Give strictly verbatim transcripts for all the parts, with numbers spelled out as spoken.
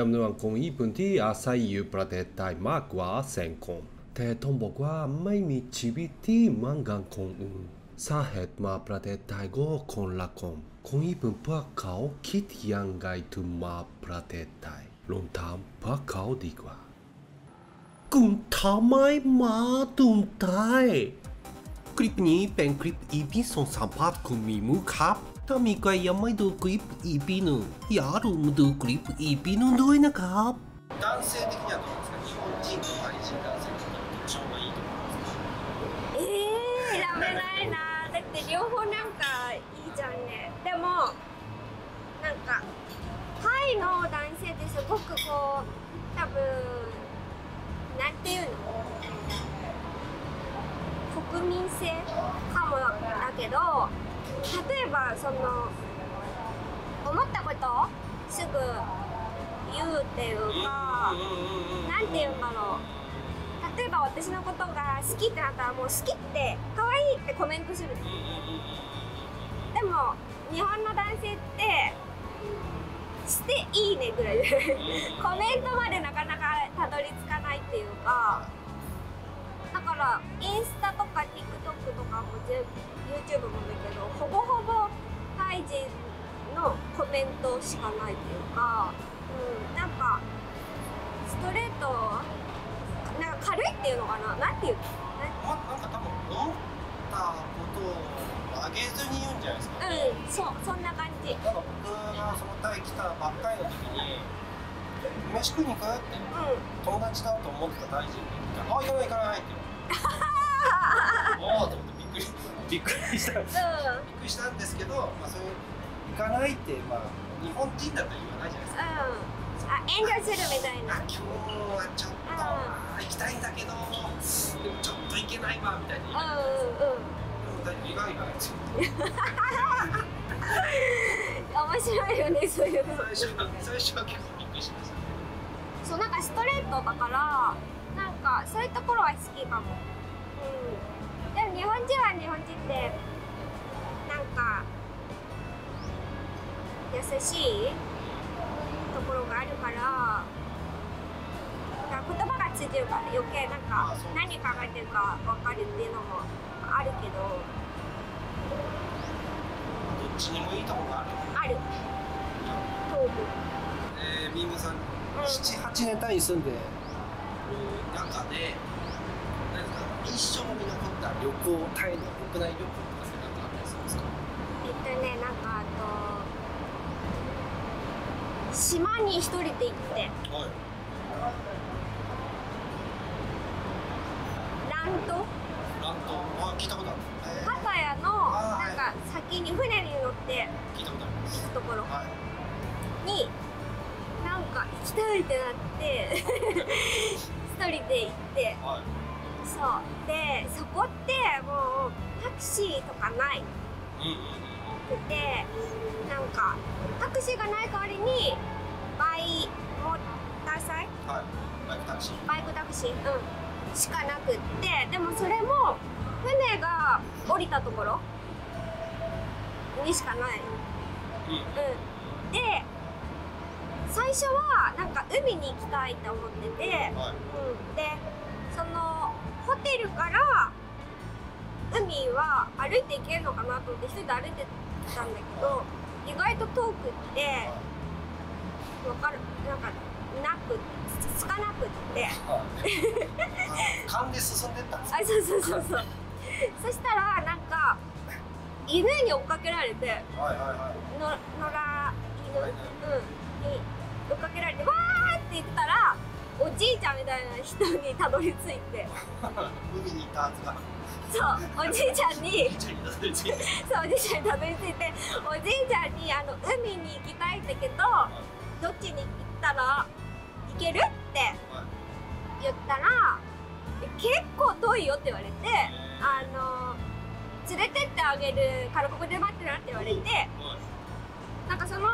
จำนวนของญี่ปุ่นที่อาศัยอยู่ประเทศไทยมากกว่าแสนคนแต่ต้องบอกว่าไม่มีชีวิตที่มั่งคั่งคงอื่นสาเหตุมาประเทศไทยก็คนละคนคนญี่ปุ่นพวกเขาคิดยังไงถึงมาประเทศไทยลองถามพวกเขาดีกว่าคุณทำไมมาถึงไทยคลิปนี้เป็นคลิป อี พี สองพันสามสิบคุณมีมูครับถ้ามีใครยังไม่ดูคลิป อี พี หนึ่งอย่าลืมดูคลิป อี พี หนึ่งด้วยนะครับ男性的にはどうですか日本人とタイ人男性的にどっちの方がいいと思いますかえー、選べないなだって両方なんかいいじゃんねでもなんかタイの男性ってすごくこう多分なんていうの国民性かもだけど例えばその思ったことすぐ言うっていうか何て言うんだろう例えば私のことが好きってなったらもう好きって可愛いってコメントするでも日本の男性ってしていいねぐらいコメントまでなかなかたどり着かないっていうか。だからインスタとか TikTok とかも YouTube もだけどほぼほぼタイ人のコメントしかないというか、うん、なんかストレートなんか軽いっていうのかななんていうのなんか多分思ったことをあげずに言うんじゃないですかねうんそうそんな感じなんか僕がそのタイ来たばっかりの時に飯食いに行くって、うん、友達だと思ってたタイ人に「あ、行かない行かない」っておおと思ってびっくりびっくりしたんです、うん、びっくりしたんですけど、まあ、そういう「行かない」って、まあ、日本人だったら言わないじゃないですか、うん、あ遠慮するみたいな「今日はちょっと行きたいんだけど、うん、でもちょっと行けないわ」みたいに言われて意外なんですよ面白いよねそういう最初は最初は結構びっくりしましたねそうなんかストレートだからなんかそういうところは好きかも、うん、でも日本人は日本人ってなんか優しいところがあるからなんか言葉がついてるから余計なんか何考えてるか分かるっていうのもあるけどどっちにもいいところがあるある東部えー、ビームさん、うん、なな、はちねん単位住んで中でなんか一生に残った旅行タイの国内旅行とかって何かあったりするんですかえっとねなんかあと島に一人で行って、はい、ラントラントあ聞いたことあるパタヤのなんか先に船に乗って聞いたことあります行くところになんか行きたいってなって一人で行って、はい、そうでそこってもうタクシーとかないくてなんかタクシーがない代わりにバイモーターサイ、はい、バイクタクシーバイクタクシー、うん、しかなくってでもそれも船が降りたところにしかない、うんうん、で最初はなんか海に行きたいと思ってて、はいうん、でそのホテルから海は歩いて行けるのかなと思って一人で歩いてたんだけど意外と遠くって分かるなんかなくつかなくって、はい、勘で進んでったんですかあそうそうそうそうそしたらなんか犬に追っかけられて、はいはいはい、の野良犬、はいはい、うんに追っかけられてわーって言ったらおじいちゃんみたいな人にたどり着いて海にいたはずだそうおじいちゃんにそうおじいちゃんにたどり着いておじいちゃんにあの海に行きたいんだけどどっちに行ったら行けるって言ったら結構遠いよって言われてあの連れてってあげるからここで待ってなって言われてなんかその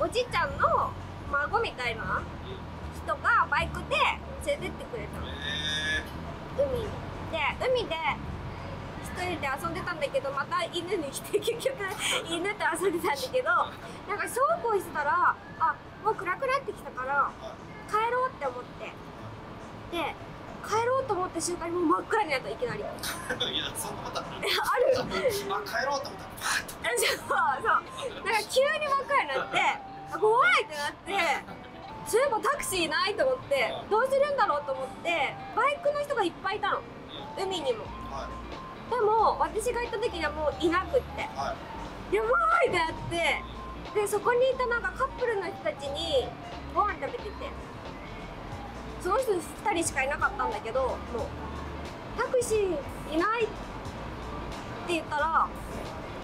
おじいちゃんの孫みたいな人がバイクで連れてってくれたの、えー、海で海で一人で遊んでたんだけどまた犬に来て結局犬と遊んでたんだけどなんかそうこうしたらあもう暗くなってきたから帰ろうって思って、で帰ろうと思った瞬間にもう真っ暗になった、いきなり。いや、そんなことある？ある？あ、帰ろうと思ったらパーッと。そうそう。だから急に真っ暗になって、あ、怖いってなって、そういえばタクシーいないと思って、どうするんだろうと思って、バイクの人がいっぱいいたの。海にも。はい、でも、私が行った時にはもういなくって。はい、やばいってなって、で、そこにいたなんかカップルの人たちにご飯食べてて。その人ふたりしかいなかったんだけど、もうタクシーいないって言ったら「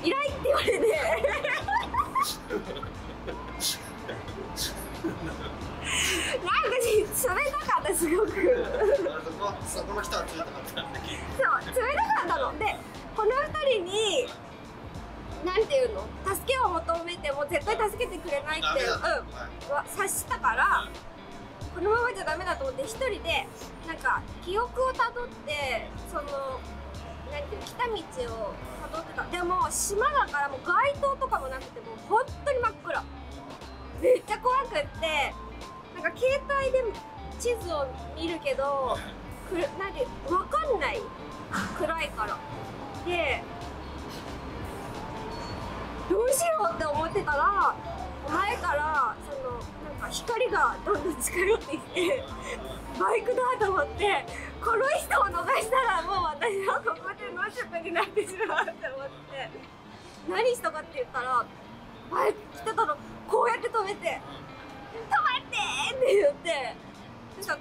いない」って言われてなんか冷たかった、すごくそこの人は冷たかったんだけど、そう冷たかったので、このふたりになんていうの、助けを求めても絶対助けてくれないって、うん、は察したから、このままじゃダメだと思って、一人でなんか記憶をたどって、そのなんていう来た道をたどってた。でも島だからもう街灯とかもなくて、もう本当に真っ暗、めっちゃ怖くって、なんか携帯で地図を見るけどくるなんて分かんない、暗いから。でどうしようって思ってたら、前からそのなんか光がどんどん近寄ってきてバイクだと思って、この人を逃したらもう私はここで野宿になってしまうと思って、何したかって言ったら、バイク来てたのこうやって止めて「止まって！」って言って、そしたら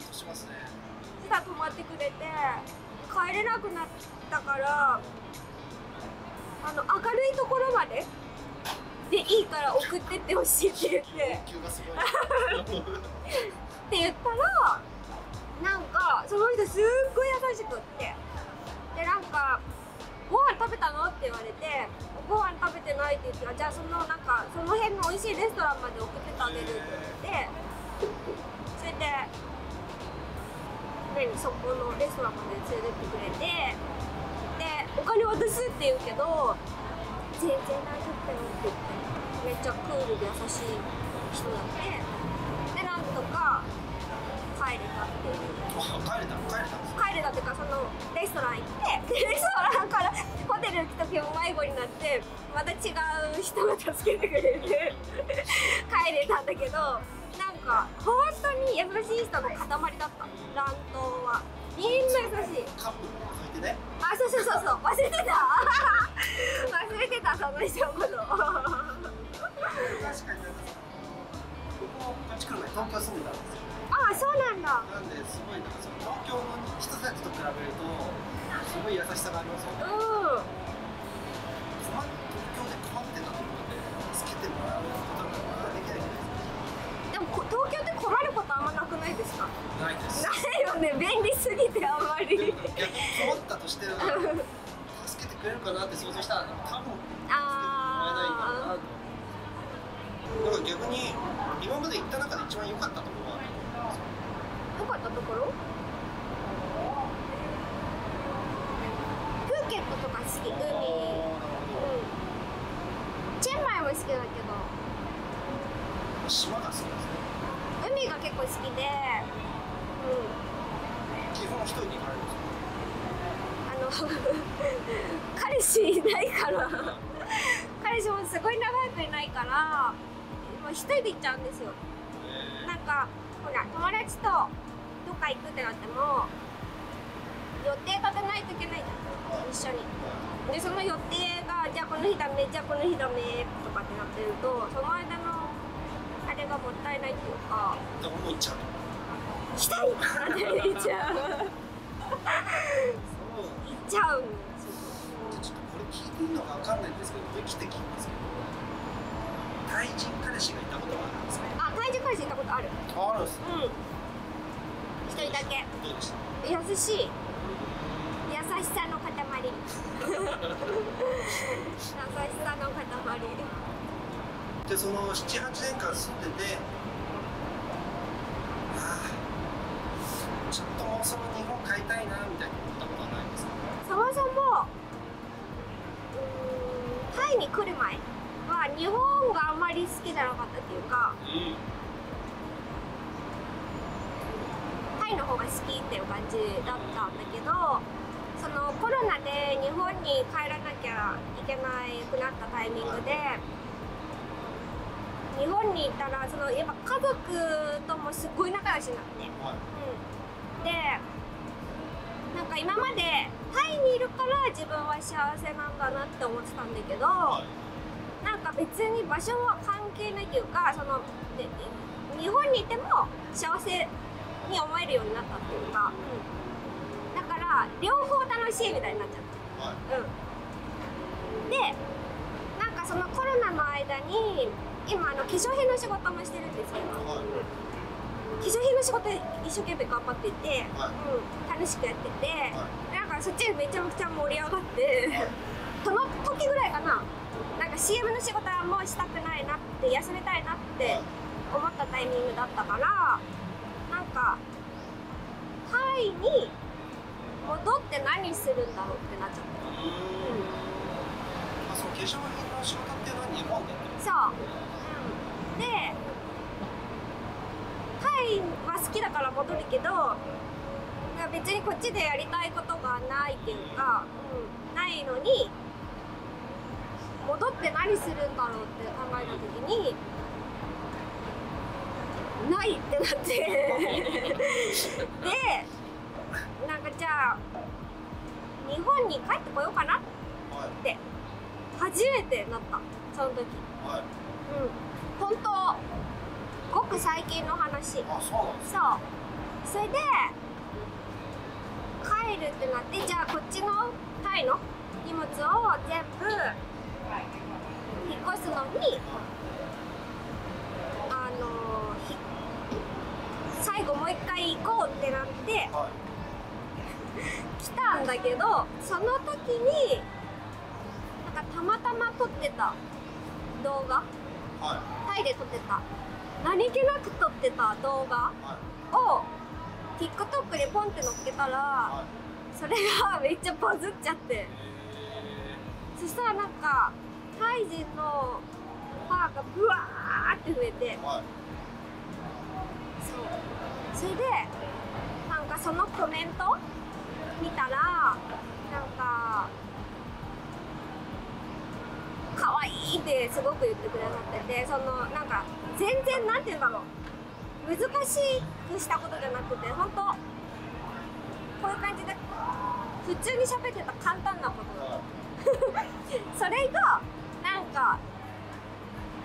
止まってくれて、帰れなくなったから、あの明るいところまで。でいいから送ってってほしいって言ってって言ったら、なんかその人すっごい優しくって、でなんか「ご飯食べたの？」って言われて「ご飯食べてない」って言って、じゃあそのなんかその辺の美味しいレストランまで送ってってあげるって言って、それで何そこのレストランまで連れてってくれて、で「お金渡す」って言うけど「全然大丈夫だよ」って言って。めっちゃクールで優しい人だって、でなんとか帰れたっていう。帰れた帰れた帰れたっていうか、そのレストラン行って、レストランからホテル行く時も迷子になって、また違う人が助けてくれて帰れたんだけど、なんか本当に優しい人の塊だった乱闘は。みんな優しい。カップルも続いてね。あ、そうそうそうそう、忘れてた忘れてた、その人のこと確かに、なんか僕も東京住んでたんですよ。ああ、そうなんだ。なんで、すごいなんかその東京の人たちと比べるとすごい優しさがありますよね。うん。困っ東京で困ってたと思って助けてもらうことができないじゃないですか。でもこ東京で困ることあんまなくないですか？ないです。ないよね、便利すぎてあんまり。逆に困ったとしては助けてくれるかなって想像したら多分助けてもらえないかなと。だから逆に今まで行った中で一番良かったところは良かったところ？プーケットとか好き、海、うん、チェンマイも好きだけど島が好きですね。海が結構好きで、うん、基本一人で行かれるんですか？あの彼氏いないから彼氏もすごい長い子いないから一人で行っちゃうんですよ。なんかほら友達とどっか行くってなっても予定立てないといけないじゃん、一緒に。でその予定がじゃあこの日ダメ、じゃあこの日ダメとかってなってると、その間のあれがもったいないっていうか。どこも行っちゃう。行きたいって行っちゃう。行っちゃうんですよ。ちょっとこれ聞いていいのかわかんないんですけど、生きてきますけど。タイ人彼氏がいたことはあるんですか？あ、タイ人彼氏いたことある。あるんですね。うん。一人だけ。どうでした？優しい。優しさの塊。優しさの塊。で、その七八年間住んでて、ああ、ちょっともうその日本買いたいなみたいに思ったことはないんですか？そもそも、タイに来る前は日本があんまり好きじゃなかったっていうか、うん、インの方が好きっていう感じだったんだけど、そのコロナで日本に帰らなきゃいけなくなったタイミングで、日本にいたらそのやっぱ家族ともすごい仲良しになって、うん、でなんか今までタイにいるから自分は幸せなんだなって思ってたんだけど、なんか別に場所は関係ないというか、そので日本にいても幸せに思えるようになったっていうか。うん、だから両方楽しいみたいになっちゃった、はい、うん、でなんかそのコロナの間に今あの化粧品の仕事もしてるんですけど、はい、うん、化粧品の仕事一生懸命頑張っていて、はい、うん、楽しくやってて、はい、なんかそっちめちゃくちゃ盛り上がって、はい、その時ぐらいかな、なんか シーエム の仕事はもうしたくないなって休みたいなって思ったタイミングだったから、なんかタイに戻って何するんだろうってなっちゃった。あ、そう、化粧品の仕事って何もそう、うん、でタイは好きだから戻るけど、別にこっちでやりたいことがないっていうか、うん、ないのに戻って何するんだろうって考えた時にないってなってでなんかじゃあ日本に帰ってこようかなって初めてなった、その時、はい、うん、本当ごく最近の話。あ、そう。そう、それで帰るってなって、じゃあこっちのタイの荷物を全部引っ越すのに、あのー、最後もう一回行こうってなって、はい、来たんだけど、その時になんかたまたま撮ってた動画、はい、タイで撮ってた何気なく撮ってた動画を TikTok にポンって載っけたら、はい、それがめっちゃバズっちゃって、そしたらなんかタイ人のファンがブワーって増えて、はい、そう、それでなんかそのコメント見たら、なんか可愛いってすごく言ってくださってて、そのなんか全然なんて言うんだろう、難しくしたことじゃなくて、本当こういう感じで普通に喋ってた簡単なことだそれがなんか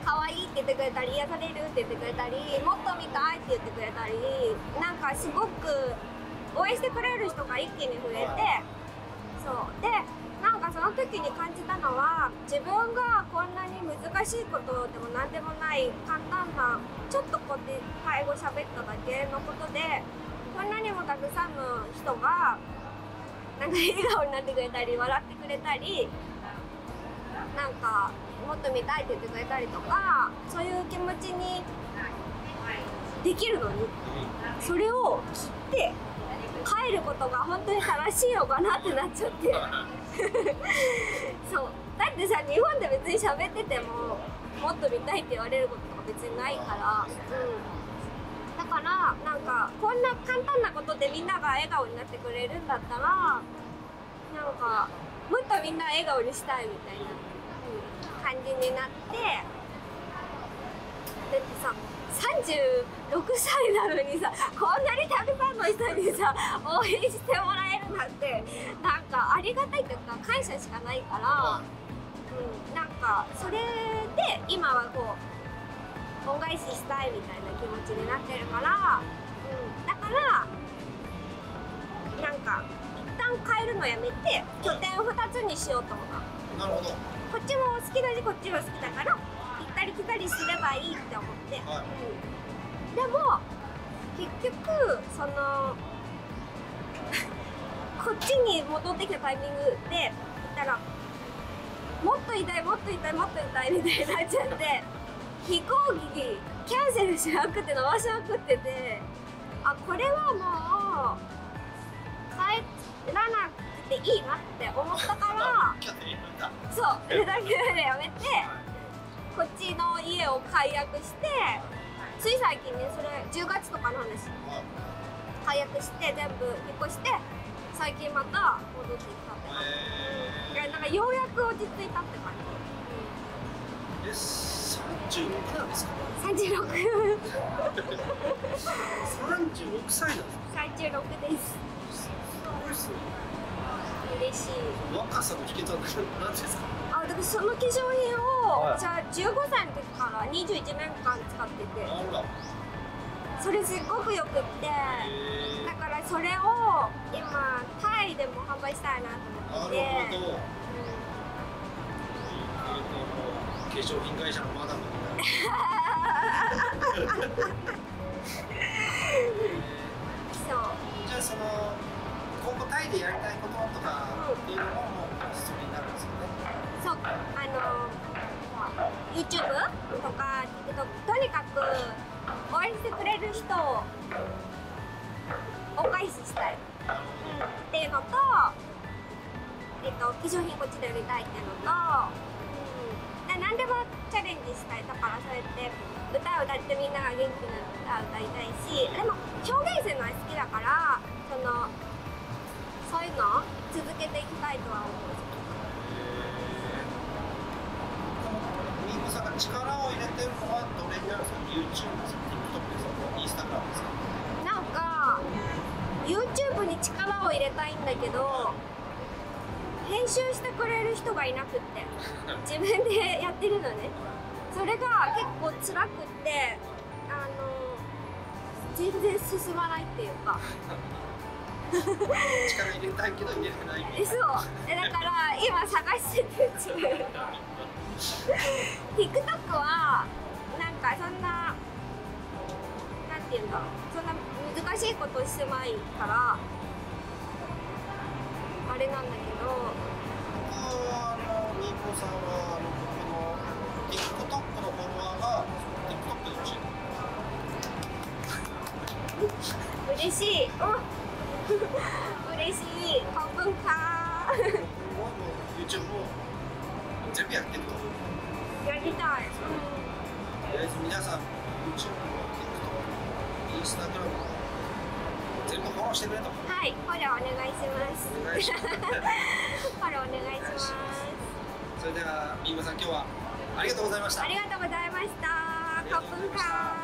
可愛いって言ってくれたり、癒されるって言ってくれたり、もっと見たいって言ってくれたり、なんかすごく応援してくれる人が一気に増えて、そうでなんかその時に感じたのは、自分がこんなに難しいことでも何でもない簡単なちょっとこうやってタイ語喋っただけのことで、こんなにもたくさんの人がなんか笑顔になってくれたり、笑ってくれたり、なんかもっと見たいって言ってくれたりとか、そういう気持ちにできるのに、それを聞いて帰ることが本当に正しいのかなってなっちゃってそうだってさ、日本で別に喋っててももっと見たいって言われることとか別にないから、うん、だからなんかこんな簡単なことでみんなが笑顔になってくれるんだったら、なんかもっとみんな笑顔にしたいみたいな、うん、感じになって、だってささんじゅうろくさいなのにさ、こんなにたくさんの人にさ応援してもらえるなんて、なんかありがたいというか感謝しかないから、うん、なんかそれで今はこう恩返ししたいみたいな気持ちになってるから、うん、だからなんか一旦変えるのやめて拠点をふたつにしようと思った。なるほど。こっちも好きだしこっちも好きだから行ったり来たりすればいいって思って、はい、うん、でも結局そのこっちに戻ってきたタイミングで行ったら、もっと痛いもっと痛いもっと痛いみたいになっちゃって飛行機キャンセルしまくって伸ばしまくってて、あ、これはもう帰らなくていいなって思ったからそうそれだけでやめて、こっちの家を解約して。つい最近ね、それじゅうがつとかの話、解約して全部引っ越して最近また戻ってきたって感じ、えー、なんかようやく落ち着いたって感じ、うん、えさんじゅうろくなんですか？さんじゅうろく さんじゅうろくさいなんですか？さんじゅうろくです。すごいっすね。嬉しい。若さの秘訣は何ですか？あ、だからその化粧品をじゃあじゅうごさいの時からにじゅういちねんかん使ってて、あらそれすっごくよくって、だからそれを今タイでも販売したいなと思って。なるほど、うん、化粧品会社のマダムみたいな。そう。じゃあその今後タイでやりたいこととかっていうのも必要になるんですよね。そう、あの ユーチューブ とか ティックトック とにかく応援してくれる人をお返ししたい、うん、っていうのと、えっと、化粧品こっちで売りたいっていうのと、うん、で何でもチャレンジしたい。だからそうやって歌を歌ってみんなが元気な歌を歌いたいし、でも表現するのは好きだから、そのそういうのを続けていきたいとは思う。みんなさんが力を入れてるのはどれになるんですか？ ユーチューブ ですか？ ティックトック ですか？ インスタグラム ですか？なんか ユーチューブ に力を入れたいんだけど、編集してくれる人がいなくって自分でやってるのね。それが結構辛くってあの全然進まないっていうか。力入れたいけど入れてないみたいな。そうだから今探してて自分ティックトック はなんかそんななんていうんだろう、そんな難しいことしてないからあれなんだけど、僕はあのみーぽんさんは僕の ティックトック のフォロワーが ティックトック で欲しいの。嬉しい。嬉しい。半分かー。もう ユーチューブ も全部やってると思う。やりたい。とりあえず皆さん ユーチューブ も ティックトック も インスタグラム も全部フォローしてくれと。はい、フォローお願いします。お願いします。フォローお願いします。それではみーぽんさん、今日はありがとうございました。ありがとうございました。カップンカー。